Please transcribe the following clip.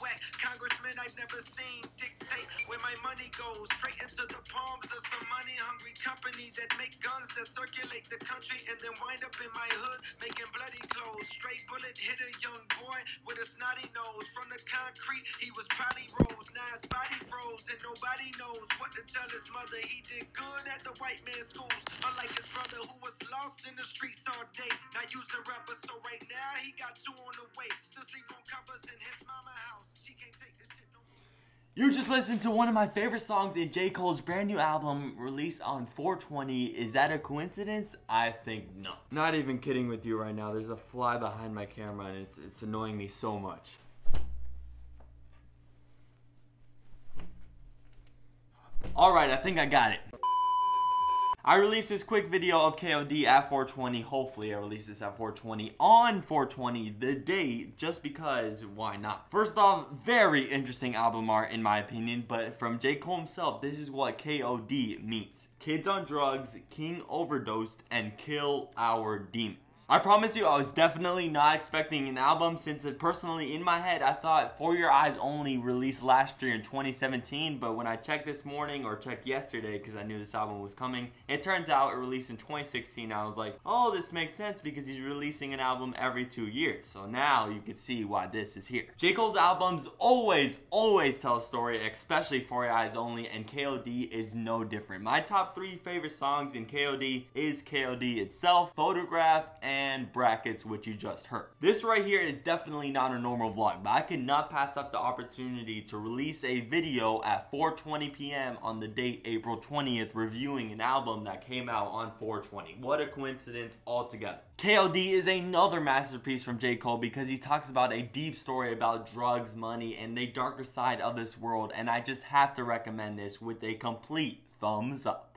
wet. Congressman I've never seen dictate where my money goes, straight into the palms of some money-hungry company that make guns that circulate the country and then wind up in my hood making bloody clothes. Straight bullet hit a young boy with a snotty nose. From the concrete, he was probably rose. Now his body froze and nobody knows what to tell his mother. He did good at the white man's schools, unlike his brother who was lost in the streets all day. Now using rappers, so right now he got two on the way. Still sleep on covers in his mama house. She can't take this shit no more. You just listened to one of my favorite songs in J. Cole's brand new album released on 420. Is that a coincidence? I think no. Not even kidding with you right now. There's a fly behind my camera and it's annoying me so much. Alright, I think I got it. I released this quick video of KOD at 420. Hopefully I released this at 420 on 420 the day, just because why not? First off, very interesting album art in my opinion, but from J. Cole himself, this is what KOD means. Kids on drugs, king overdosed, and kill our demons. I promise you, I was definitely not expecting an album, since it personally in my head I thought For Your Eyes Only released last year in 2017, but when I checked this morning or checked yesterday because I knew this album was coming, it turns out it released in 2016. I was like, oh, this makes sense because he's releasing an album every 2 years. So now you can see why this is here. J. Cole's albums always tell a story, especially For Your Eyes Only, and KOD is no different. My top 3 favorite songs in KOD is KOD itself, Photograph, and Brackets, which you just heard. This right here is definitely not a normal vlog, but I cannot pass up the opportunity to release a video at 4:20 p.m. on the date April 20th reviewing an album that came out on 420. What a coincidence altogether. KOD is another masterpiece from J. Cole because he talks about a deep story about drugs, money, and the darker side of this world, and I just have to recommend this with a complete thumbs up.